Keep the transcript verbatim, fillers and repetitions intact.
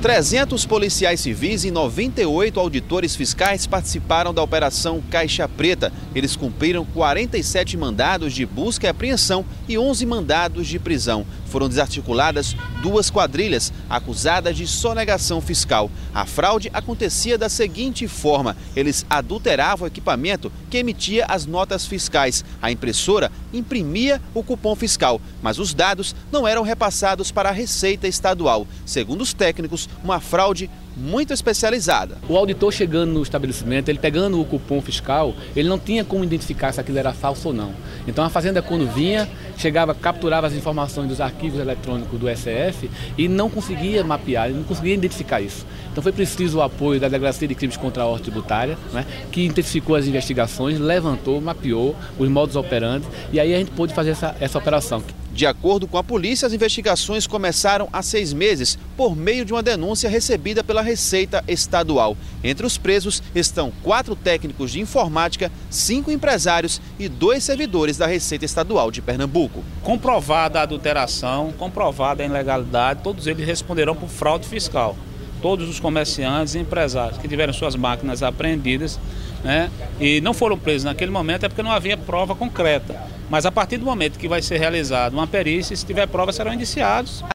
trezentos policiais civis e noventa e oito auditores fiscais participaram da Operação Caixa Preta. Eles cumpriram quarenta e sete mandados de busca e apreensão e onze mandados de prisão. Foram desarticuladas duas quadrilhas acusadas de sonegação fiscal. A fraude acontecia da seguinte forma: eles adulteravam o equipamento que emitia as notas fiscais. A impressora imprimia o cupom fiscal, mas os dados não eram repassados para a Receita Estadual. Segundo os técnicos, uma fraude muito especializada. O auditor chegando no estabelecimento, ele pegando o cupom fiscal, ele não tinha como identificar se aquilo era falso ou não. Então a fazenda, quando vinha, chegava, capturava as informações dos arquivos eletrônicos do S E F e não conseguia mapear, não conseguia identificar isso. Então foi preciso o apoio da Delegacia de Crimes Contra a Ordem Tributária, né, que intensificou as investigações, levantou, mapeou os modus operandi e aí a gente pôde fazer essa, essa operação. De acordo com a polícia, as investigações começaram há seis meses por meio de uma denúncia recebida pela Receita Estadual. Entre os presos estão quatro técnicos de informática, cinco empresários e dois servidores da Receita Estadual de Pernambuco. Comprovada a adulteração, comprovada a ilegalidade, todos eles responderão por fraude fiscal. Todos os comerciantes e empresários que tiveram suas máquinas apreendidas, né, e não foram presos naquele momento é porque não havia prova concreta. Mas a partir do momento que vai ser realizada uma perícia, se tiver prova serão indiciados.